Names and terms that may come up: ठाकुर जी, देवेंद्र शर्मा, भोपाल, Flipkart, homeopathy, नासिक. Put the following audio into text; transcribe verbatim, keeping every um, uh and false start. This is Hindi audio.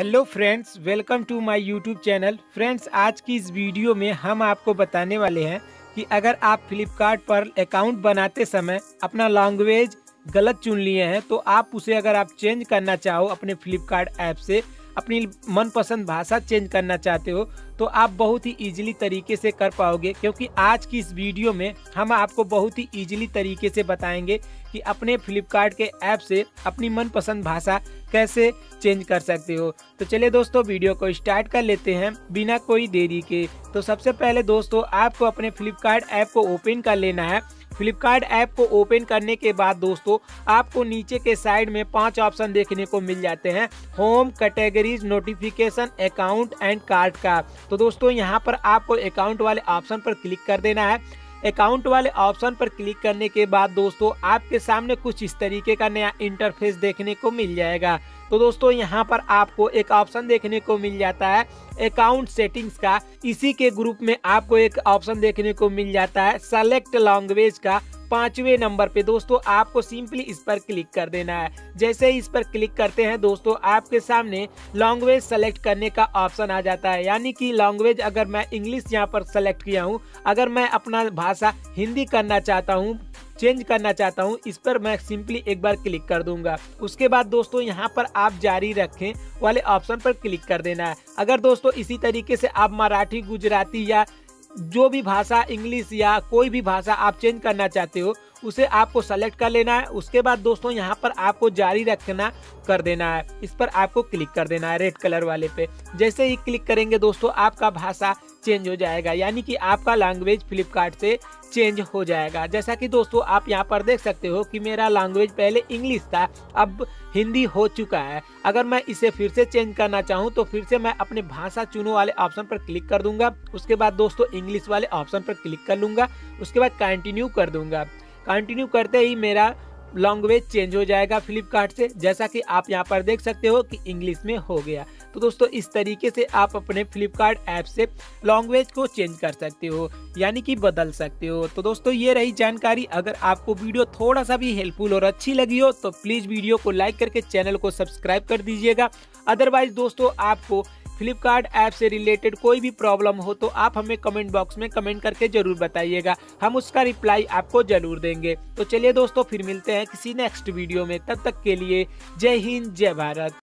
Hello friends, welcome to my YouTube channel. Friends, आज की इस वीडियो में हम आपको बताने वाले हैं कि अगर आप फ्लिपकार्ट पर अकाउंट बनाते समय अपना लैंग्वेज गलत चुन लिए हैं तो आप उसे अगर आप चेंज करना चाहो, अपने फ्लिपकार्ट ऐप से अपनी मनपसंद भाषा चेंज करना चाहते हो तो आप बहुत ही ईजिली तरीके से कर पाओगे, क्योंकि आज की इस वीडियो में हम आपको बहुत ही ईजिली तरीके से बताएंगे कि अपने फ्लिपकार्ट के ऐप से अपनी मनपसंद भाषा कैसे चेंज कर सकते हो। तो चलिए दोस्तों, वीडियो को स्टार्ट कर लेते हैं बिना कोई देरी के। तो सबसे पहले दोस्तों, आपको अपने फ्लिपकार्ट ऐप को ओपन कर लेना है। फ्लिपकार्ट ऐप को ओपन करने के बाद दोस्तों, आपको नीचे के साइड में पांच ऑप्शन देखने को मिल जाते हैं, home, categories, notification, account and cart का। तो दोस्तों, यहां पर आपको अकाउंट वाले ऑप्शन पर क्लिक कर देना है। अकाउंट वाले ऑप्शन पर क्लिक करने के बाद दोस्तों, आपके सामने कुछ इस तरीके का नया इंटरफेस देखने को मिल जाएगा। तो दोस्तों, यहां पर आपको एक ऑप्शन देखने को मिल जाता है अकाउंट सेटिंग्स का। इसी के ग्रुप में आपको एक ऑप्शन देखने को मिल जाता है सेलेक्ट लैंग्वेज का, पांचवें नंबर पे। दोस्तों, आपको सिंपली इस पर क्लिक कर देना है। जैसे इस पर क्लिक करते हैं दोस्तों, आपके सामने लैंग्वेज सेलेक्ट करने का ऑप्शन आ जाता है। यानी कि लैंग्वेज, अगर मैं इंग्लिश यहाँ पर सेलेक्ट किया हूँ, अगर मैं अपना भाषा हिंदी करना चाहता हूँ, चेंज करना चाहता हूं, इस पर मैं सिंपली एक बार क्लिक कर दूंगा। उसके बाद दोस्तों, यहां पर आप जारी रखें वाले ऑप्शन पर क्लिक कर देना है। अगर दोस्तों इसी तरीके से आप मराठी, गुजराती या जो भी भाषा, इंग्लिश या कोई भी भाषा आप चेंज करना चाहते हो, उसे आपको सेलेक्ट कर लेना है। उसके बाद दोस्तों, यहाँ पर आपको जारी रखना कर देना है। इस पर आपको क्लिक कर देना है रेड कलर वाले पे। जैसे ही क्लिक करेंगे दोस्तों, आपका भाषा चेंज हो जाएगा, यानी कि आपका लैंग्वेज फ्लिपकार्ट से चेंज हो जाएगा। जैसा कि दोस्तों आप यहाँ पर देख सकते हो कि मेरा लैंग्वेज पहले इंग्लिश था, अब हिंदी हो चुका है। अगर मैं इसे फिर से चेंज करना चाहूँ तो फिर से मैं अपने भाषा चुनो वाले ऑप्शन पर क्लिक कर दूंगा। उसके बाद दोस्तों, इंग्लिश वाले ऑप्शन पर क्लिक कर लूँगा। उसके बाद कंटिन्यू कर दूँगा। कंटिन्यू करते ही मेरा लैंग्वेज चेंज हो जाएगा फ्लिपकार्ट से, जैसा कि आप यहाँ पर देख सकते हो कि इंग्लिश में हो गया। तो दोस्तों, इस तरीके से आप अपने फ्लिपकार्ट ऐप से लैंग्वेज को चेंज कर सकते हो, यानी कि बदल सकते हो। तो दोस्तों, ये रही जानकारी। अगर आपको वीडियो थोड़ा सा भी हेल्पफुल और अच्छी लगी हो तो प्लीज़ वीडियो को लाइक करके चैनल को सब्सक्राइब कर दीजिएगा। अदरवाइज दोस्तों, आपको फ्लिपकार्ट ऐप से रिलेटेड कोई भी प्रॉब्लम हो तो आप हमें कमेंट बॉक्स में कमेंट करके ज़रूर बताइएगा, हम उसका रिप्लाई आपको ज़रूर देंगे। तो चलिए दोस्तों, फिर मिलते हैं किसी नेक्स्ट वीडियो में। तब तक के लिए जय हिंद, जय भारत।